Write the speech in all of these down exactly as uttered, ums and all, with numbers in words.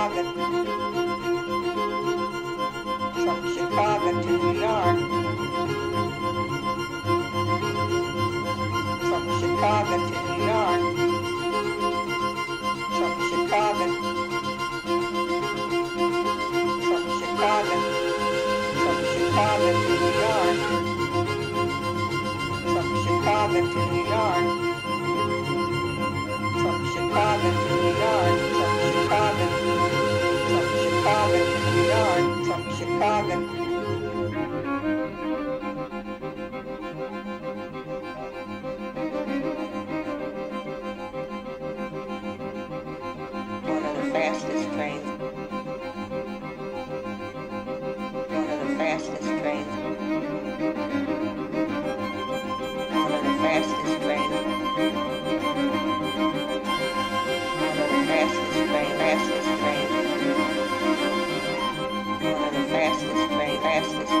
Chicago, from Chicago to New York, from Chicago to New York, from Chicago, from Chicago, from Chicago to New York, from Chicago to New York, from Chicago to New York, from Chicago, from Chicago to New York, from Chicago. Fastest trains, one of the fastest trains, one of the fastest trains, one of the fastest train, fastest train, one of the fastest train, fastest train, one of the fastest train, fastest train,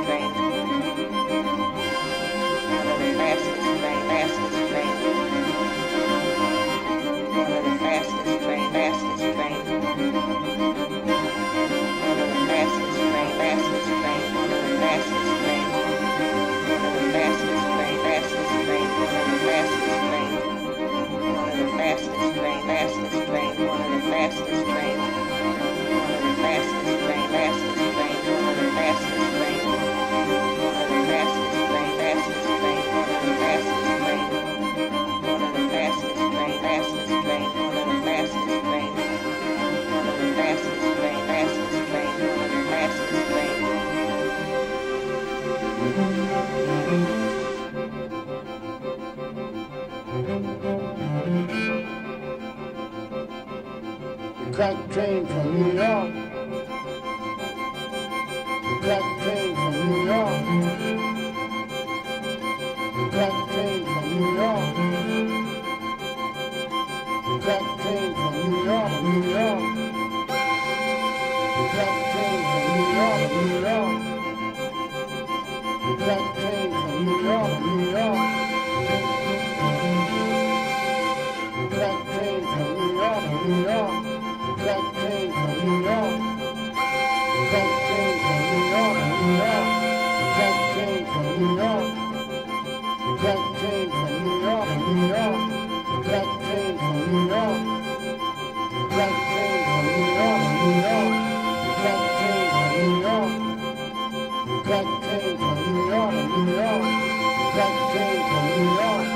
one of the fastest train, fastest train. Crack train from New York. The crack train from New York. The crack train from New York. The crack train from New York, New York. The crack train from New York, New York. The crack train from New York, New York. The crack train from New York, New York. The crack train from New York. The crack train from New York, New York. The crack train from New York. The crack train from New York, New York. The crack train from New York. The crack train from New York, New York. The crack train from New York. The crack train from New York, New York. The crack train from New York.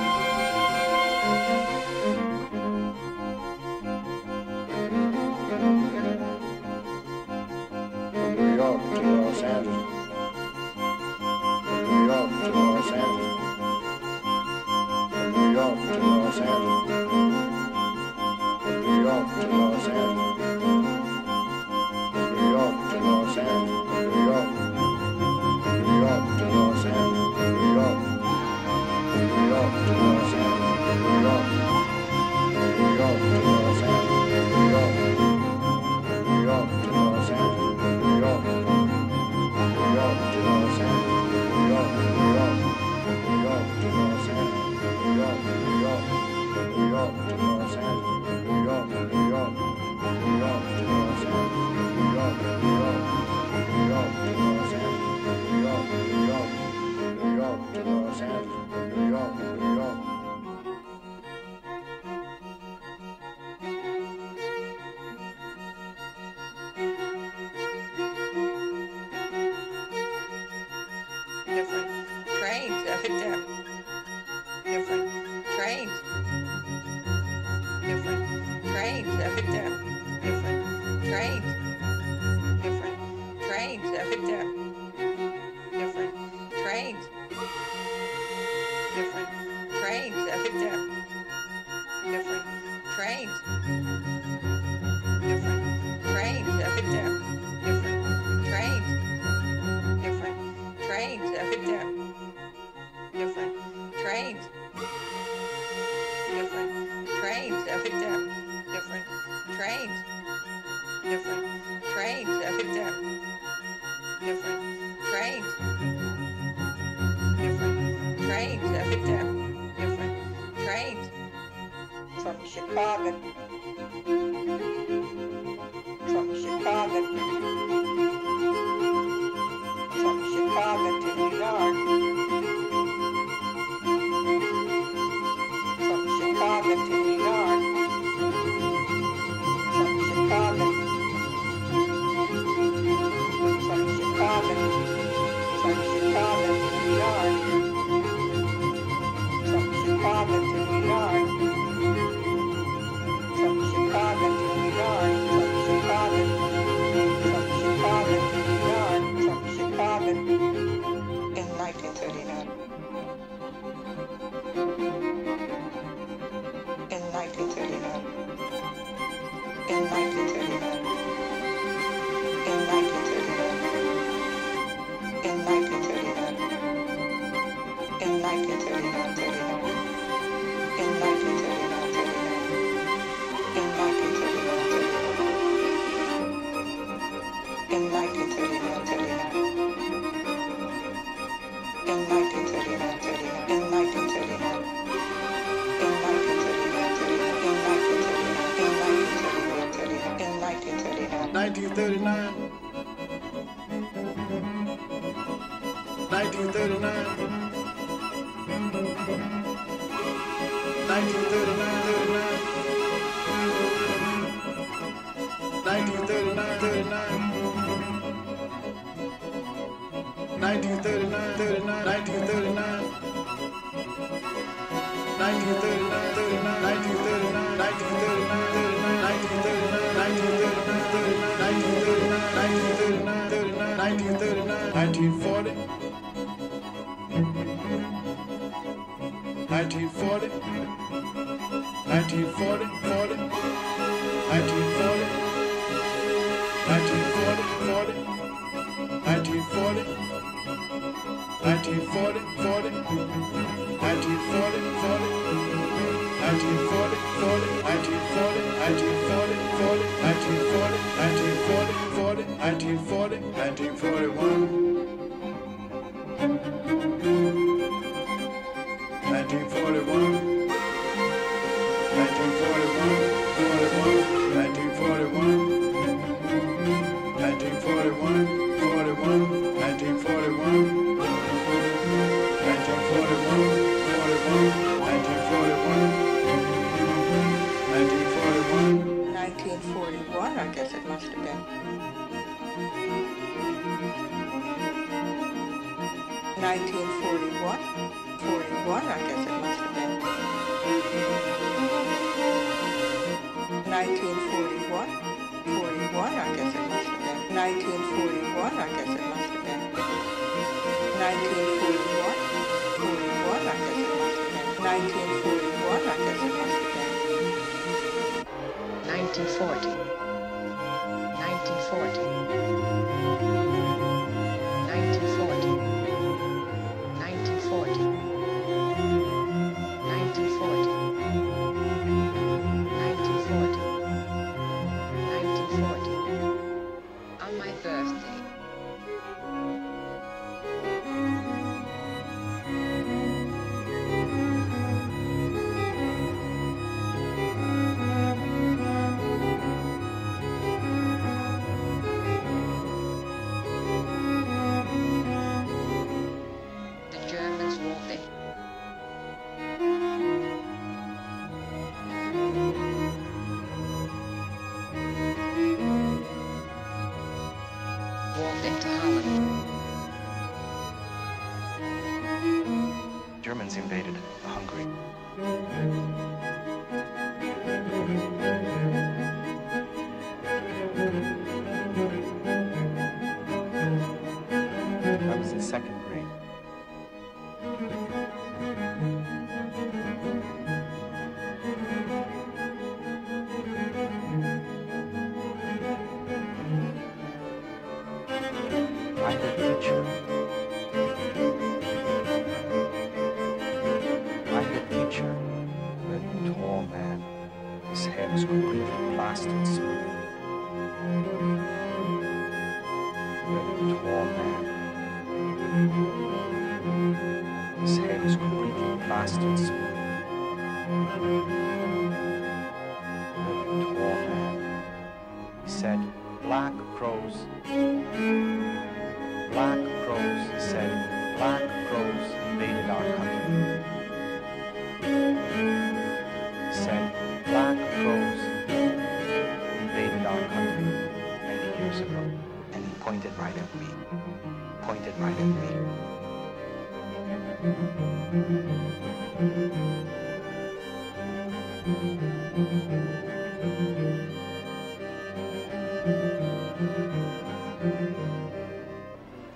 Different trains, different trains up and down, different trains, different trains up and down, different trains, different trains up and down, different trains, different trains up and down, different trains, different trains up and down. Different trains, different trains up and down, different trains, different trains up and down, different trains, different trains up and down, different trains, from Chicago, from Chicago.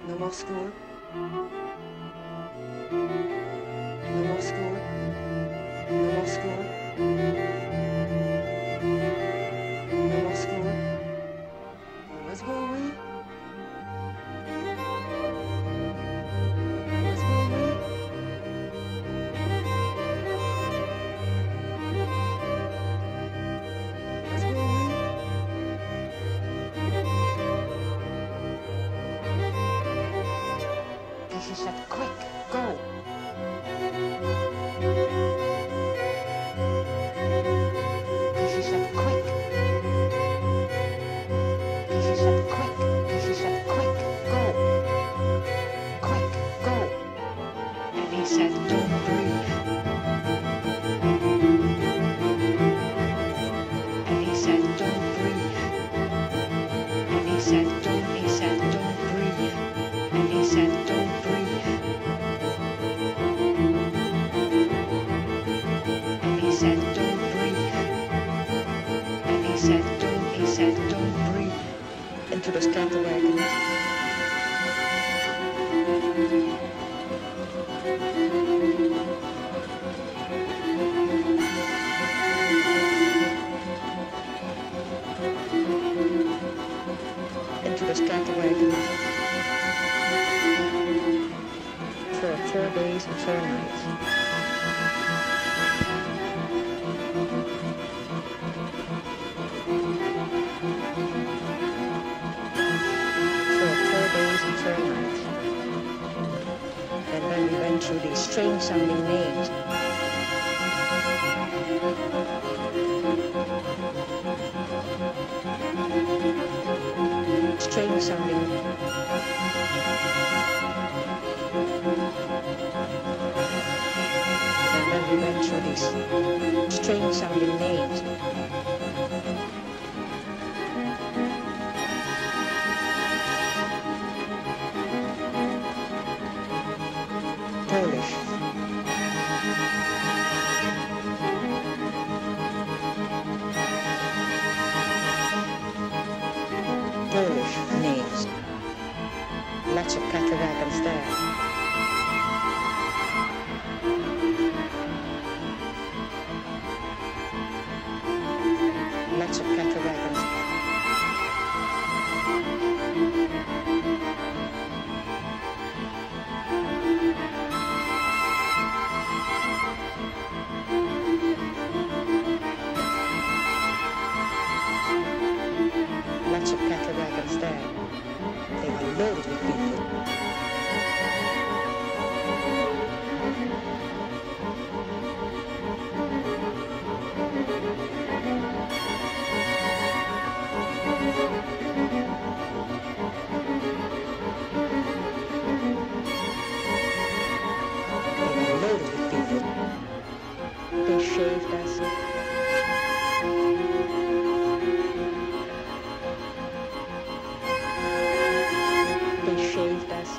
No more school. No more school. finish it. Quick, go. Finish it quick. Finish it quick. Finish it quick. Go. Quick, go. And he said, don't breathe. And he said, don't breathe. And he said, don't, he said, don't breathe. And he said, don't breathe. And he said, don't breathe. He said, don't, he said, don't breathe into the scatter wagon. Into the scatter wagon. For four days and four nights. And then we went through these strange and we made. Strange sounding. And then we went through these strange sounding names. Polish, Polish names, lots of cattle wagons there. Lots of cattle wagons. They shaved us. They shaved us.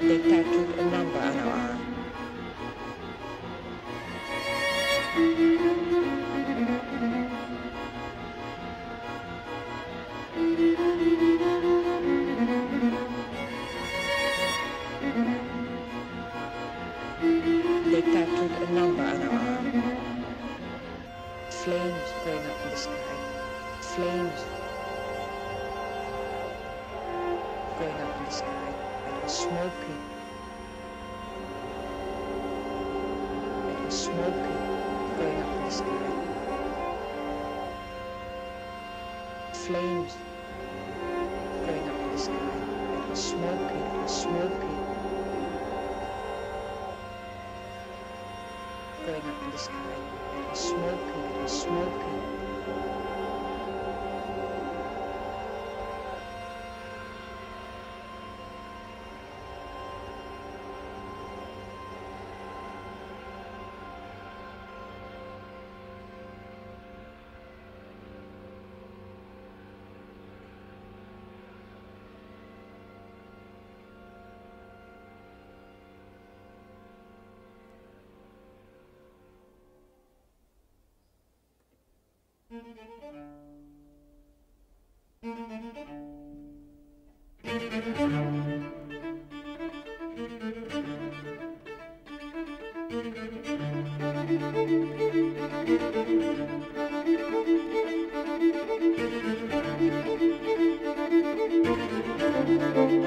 They tattooed a number on our arm. They tattooed a number on our arm. Flames going up in the sky. Flames going up in the sky. It was smoky. It was smoky going up in the sky. Flames going up in the sky. It was smoky. It was smoky. Going up in the sky. It was smoky, it was smoky. Thank you.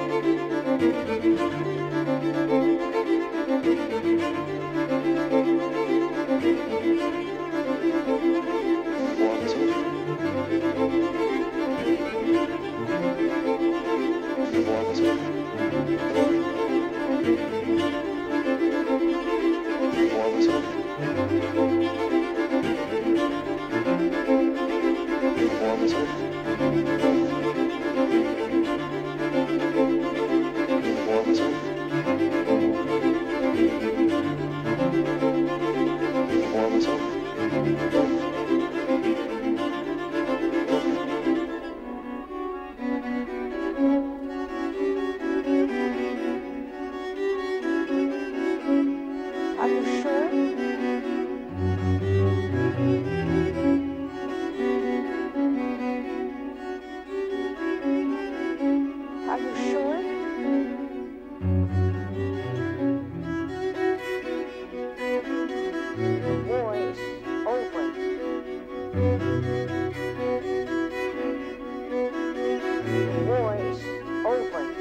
War is over.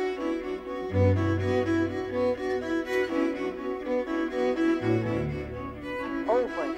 Over.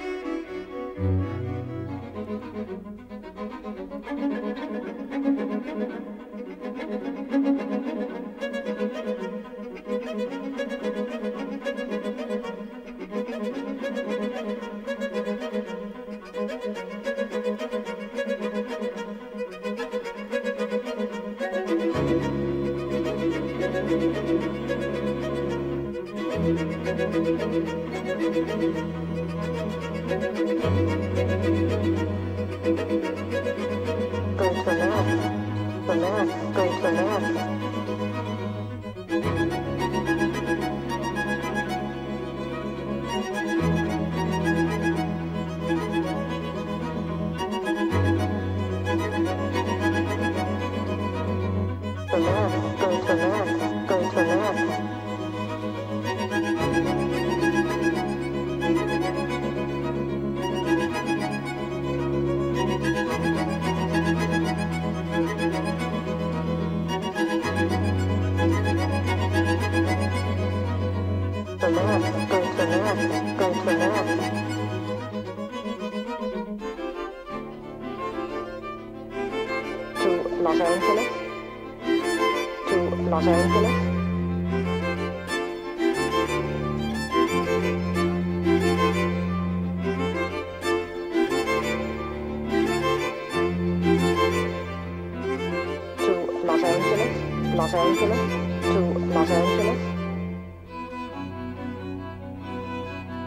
Los Angeles to Los Angeles. To Los Angeles, Los Angeles, to Los Angeles.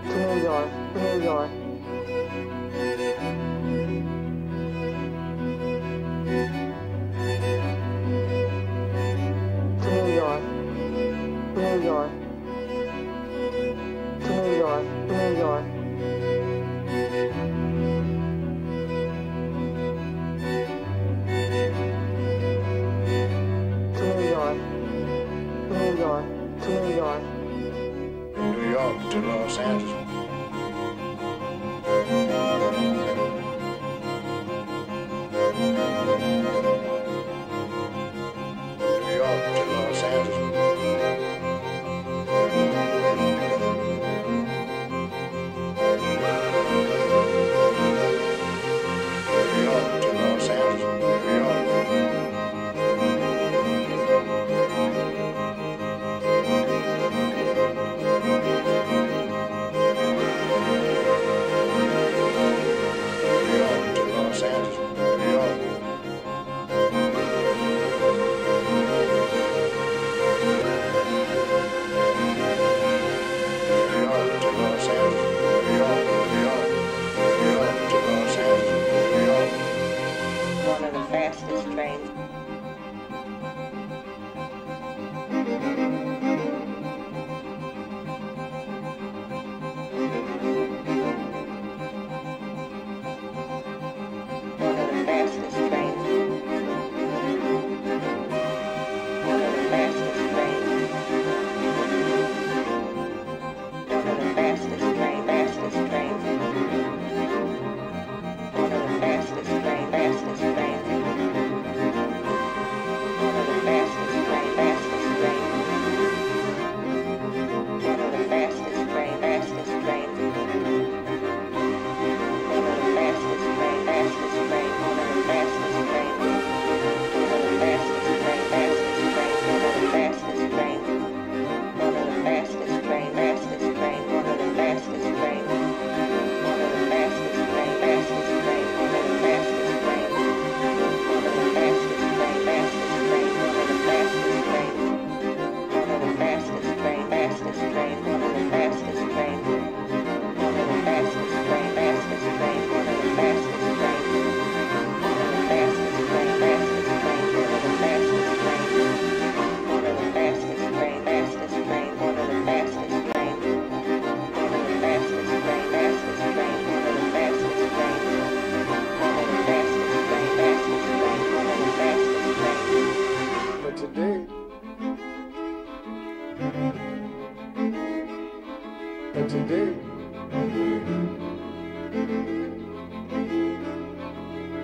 To New York, New York. New York, to New York, New York, to New York, New York, to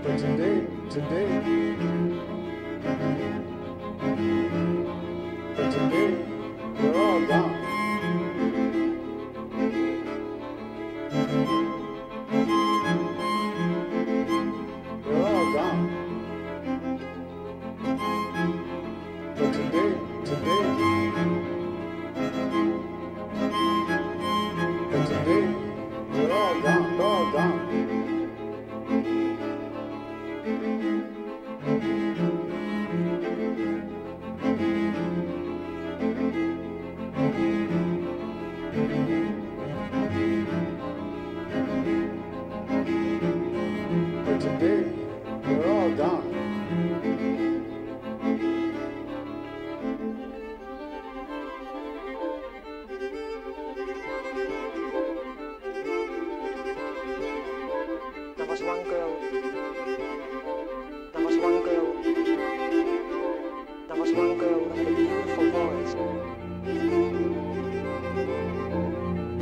But today, today, but today, we're all gone. We're all gone. But today, today, but today, we're all gone, we're all gone. But today, we're all gone. There was one girl. There was one girl. There was one girl that had a beautiful voice.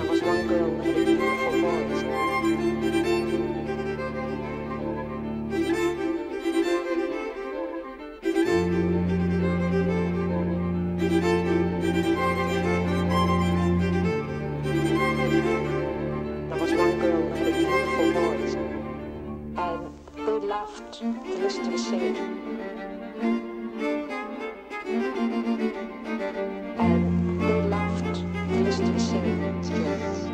There was one girl that had a beautiful voice. To listen to the singing, and they laughed to listen to the singing skills. skills.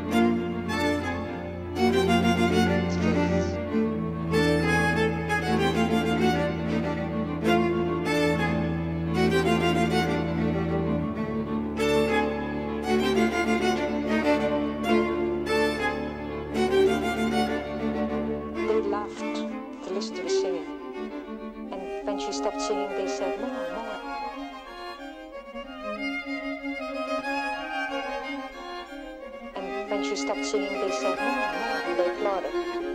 They laughed to listen to the singing. When she stopped singing, they said, more, more. And when she stopped singing, they said, more, more. And they applauded.